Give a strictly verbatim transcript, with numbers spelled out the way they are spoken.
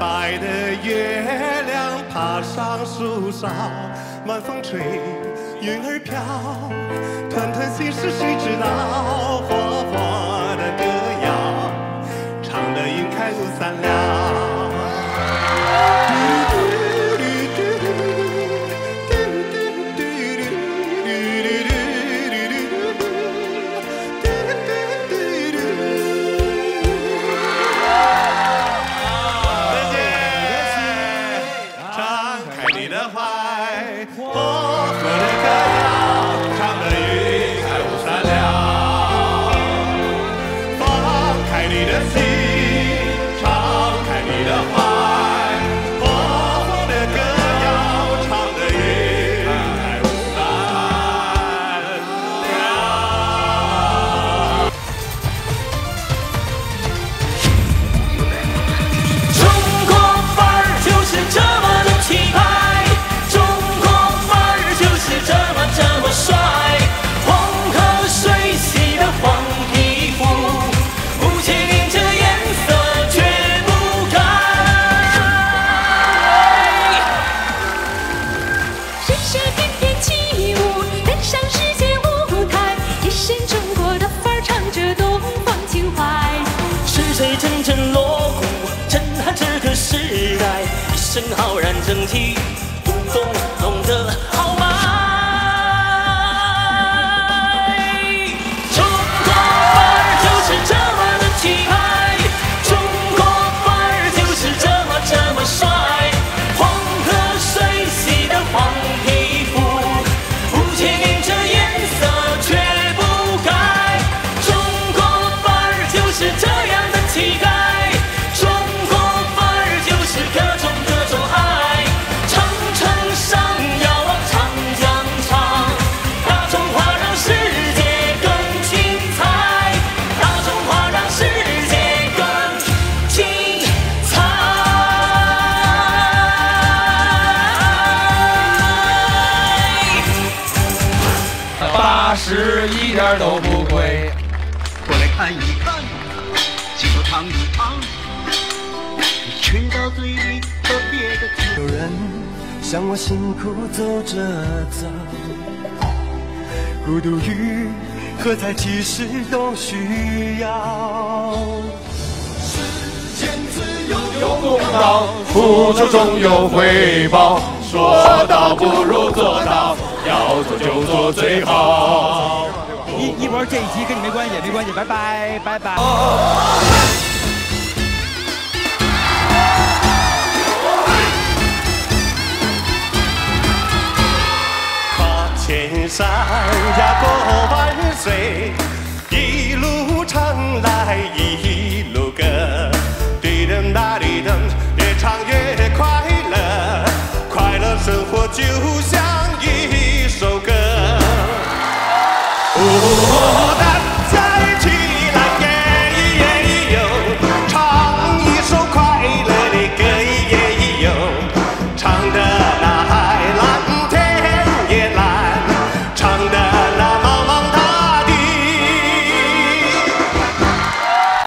白的月亮爬上树梢，晚风吹，云儿飘，团团心事谁知道？活泼的歌谣，唱得云开雾散了。 一身浩然正气，舞动弄得豪迈。中国范儿就是这么的气派，中国范儿就是这么这么帅，黄河水洗的黄皮肤，不去抿这颜色却不改。中国范儿就是这样的气概。 十一点都不贵，过来看一看，几口尝一尝，你吃到嘴里特别的甜。有人像我辛苦走着走，孤独与喝彩其实都需要。世间自有公道，付出终有回报，说到不如做到。 要做就做最好。一一会儿这一集跟你没关系，没关系，拜拜，拜拜。跨千山呀，过万水，一路唱来一路歌，滴噔答滴噔，越唱越快乐，快乐生活就像。